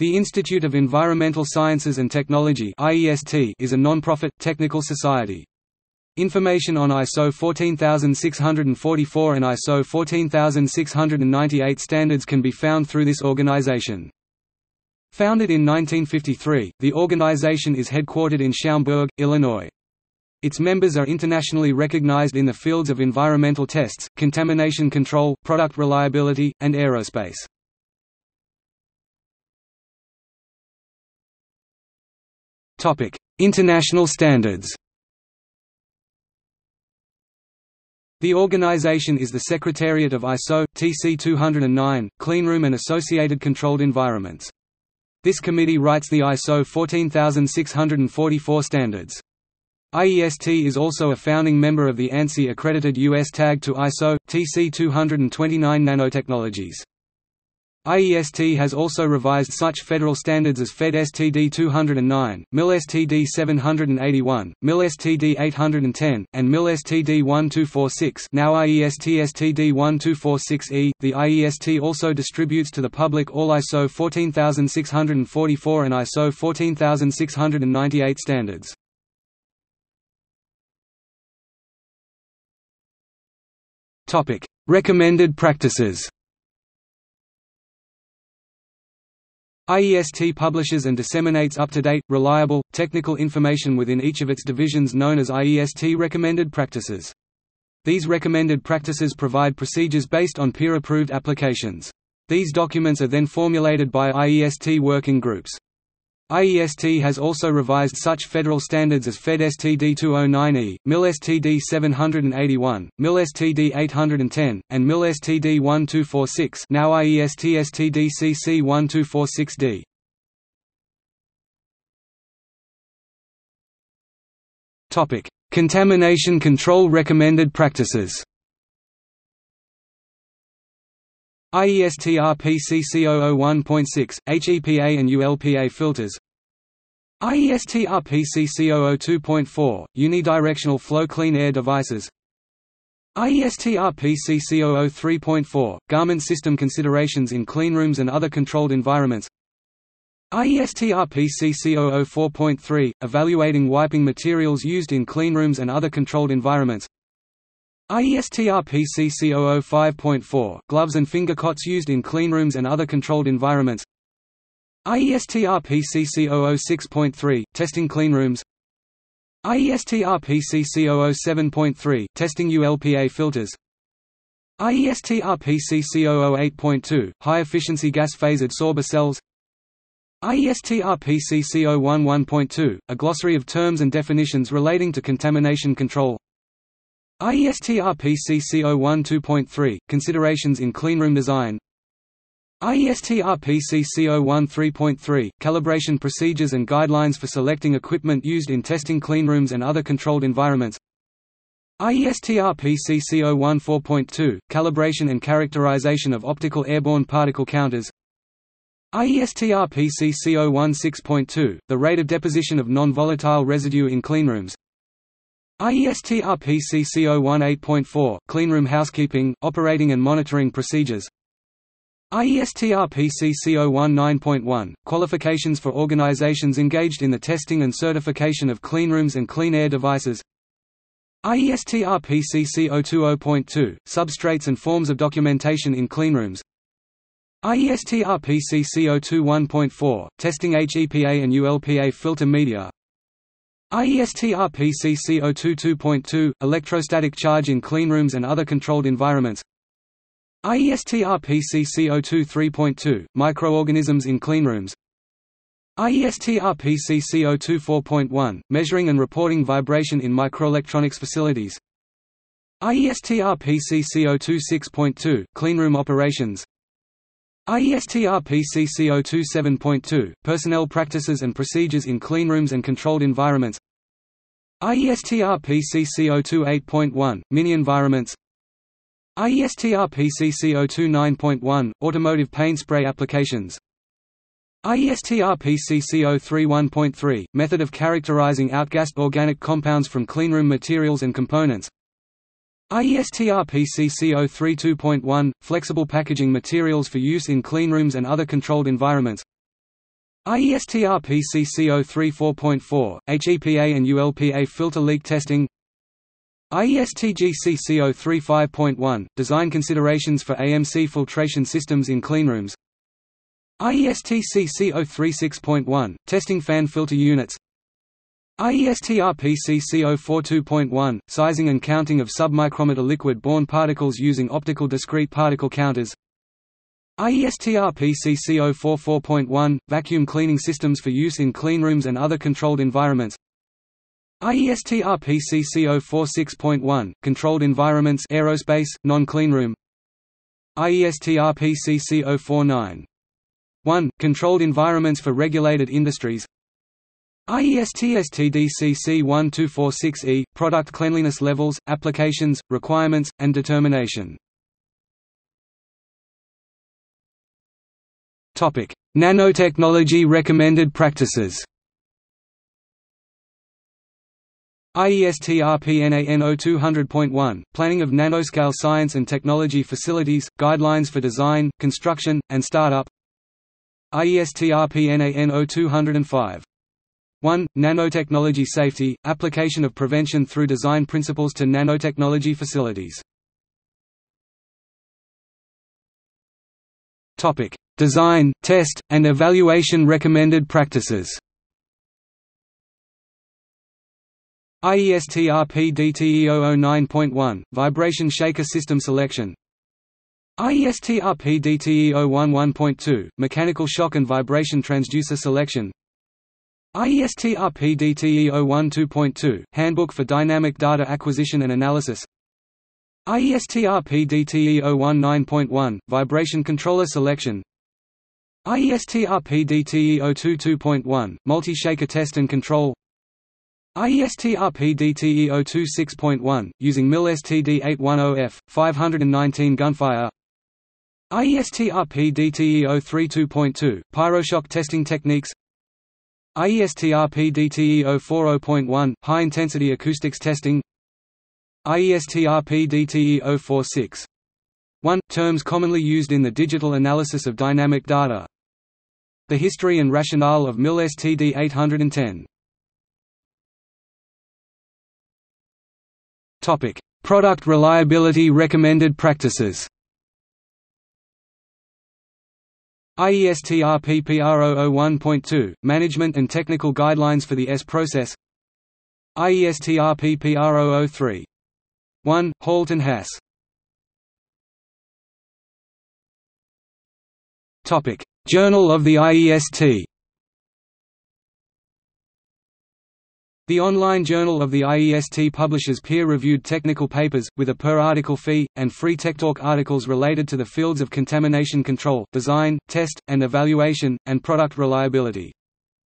The Institute of Environmental Sciences and Technology (IEST) is a non-profit, technical society. Information on ISO 14644 and ISO 14698 standards can be found through this organization. Founded in 1953, the organization is headquartered in Schaumburg, Illinois. Its members are internationally recognized in the fields of environmental tests, contamination control, product reliability, and aerospace. International standards. The organization is the Secretariat of ISO, TC 209, Cleanroom and Associated Controlled Environments. This committee writes the ISO 14644 standards. IEST is also a founding member of the ANSI-accredited U.S. tag to ISO, TC 229 nanotechnologies. IEST has also revised such federal standards as Fed Std 209, MIL Std 781, MIL Std 810, and MIL Std 1246, now IESTR Std 1246E. The IEST also distributes to the public all ISO 14644 and ISO 14698 standards. Topic: Recommended practices. IEST publishes and disseminates up-to-date, reliable, technical information within each of its divisions known as IEST Recommended Practices. These recommended practices provide procedures based on peer-approved applications. These documents are then formulated by IEST working groups. IEST has also revised such federal standards as Fed Std 209E, MIL Std 781, MIL Std 810, and MIL Std 1246, now IESTR Std CC01246D. Topic: Contamination Control Recommended Practices. IESTR PCC001.6, HEPA and ULPA filters. IESTR PCC002 2.4, unidirectional flow clean air devices. IESTR PCCO2 3.4, garment system considerations in cleanrooms and other controlled environments. IESTR PCCO2 4.3, evaluating wiping materials used in cleanrooms and other controlled environments. IESTR PCCO2 5.4, gloves and finger cots used in cleanrooms and other controlled environments. IESTR PCCO2 6.3, testing cleanrooms. IESTR PCCO2 7.3, testing ULPA filters. IESTR PCCO2 8.2, high efficiency gas phase adsorber cells. IESTR PCCO1 1.2, a glossary of terms and definitions relating to contamination control. IESTR PCCO1 2.3, considerations in cleanroom design. IESTR PCCO1 3.3, calibration procedures and guidelines for selecting equipment used in testing cleanrooms and other controlled environments. IESTR PCCO1 4.2, calibration and characterization of optical airborne particle counters. IESTR PCCO1 6.2, the rate of deposition of non-volatile residue in cleanrooms. IESTR PCCO1 8.4, cleanroom housekeeping, operating and monitoring procedures. IESTR PCCO1 9.1, qualifications for organizations engaged in the testing and certification of cleanrooms and clean air devices. IESTR PCCO2 0.2, substrates and forms of documentation in cleanrooms. IESTR PCCO2 1.4, testing HEPA and ULPA filter media. IESTR PCCO2 2.2, electrostatic charge in cleanrooms and other controlled environments. IESTR PCCO2 3.2, microorganisms in cleanrooms. IESTR PCCO2 4.1, measuring and reporting vibration in microelectronics facilities. IESTR PCCO2 6.2, cleanroom operations. IESTR PCCO2 7.2, personnel practices and procedures in cleanrooms and controlled environments. IESTR PCCO2 8.1, mini environments. IESTR PCCO2 9.1, automotive paint spray applications. IESTR PCCO3 1.3, method of characterizing outgassed organic compounds from cleanroom materials and components. IESTR PCCO3 2.1, flexible packaging materials for use in cleanrooms and other controlled environments. IESTR PCCO3 4.4, HEPA and ULPA filter leak testing. IESTG CC035.1 5.1, design considerations for AMC filtration systems in cleanrooms. IEST CC036.1, testing fan filter units. IESTR PCCO4 2.1, sizing and counting of submicrometer liquid-borne particles using optical discrete particle counters. IESTR PCCO4 4.1, vacuum cleaning systems for use in cleanrooms and other controlled environments. IESTR PCCO4 6.1, controlled environments, aerospace, non-cleanroom. IESTR PCCO4 9.1, controlled environments for regulated industries. IESTR Std CC1246E, product cleanliness levels, applications, requirements, and determination. Topic: Nanotechnology recommended practices. IESTRPNANO 200.1, Planning of Nanoscale Science and Technology Facilities, Guidelines for Design, Construction, and Startup. IESTRPNANO 205.1, Nanotechnology Safety, Application of Prevention through Design Principles to Nanotechnology Facilities. Design, Test, and Evaluation Recommended Practices. IESTRP-DTE009.1, Vibration Shaker System Selection. IESTRP-DTE011.2, Mechanical Shock and Vibration Transducer Selection. IESTRP-DTE012.2, Handbook for Dynamic Data Acquisition and Analysis. IESTRP-DTE019.1, Vibration Controller Selection. IESTRP-DTE022.1, Multi-Shaker Test and Control. IESTRP-DTE026.1, using MIL Std 810F, 519 gunfire. IESTRP-DTE032.2, Pyroshock testing techniques. IESTRP-DTE040.1, high-intensity acoustics testing. IESTRP-DTE046.1, terms commonly used in the digital analysis of dynamic data. The history and rationale of MIL Std 810. Topic: Product reliability recommended practices. IESTR PPR001.2, Management and Technical Guidelines for the S Process. IESTR PPR 003.1, Holt and Haas. Topic: Journal of the IEST. The online journal of the IEST publishes peer-reviewed technical papers, with a per-article fee, and free TechTalk articles related to the fields of contamination control, design, test, and evaluation, and product reliability.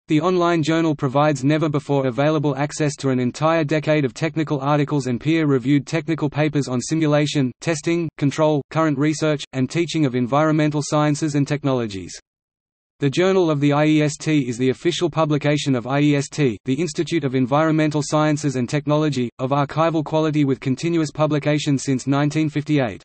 The online journal provides never-before-available access to an entire decade of technical articles and peer-reviewed technical papers on simulation, testing, control, current research, and teaching of environmental sciences and technologies. The Journal of the IEST is the official publication of IEST, the Institute of Environmental Sciences and Technology, of archival quality with continuous publication since 1958.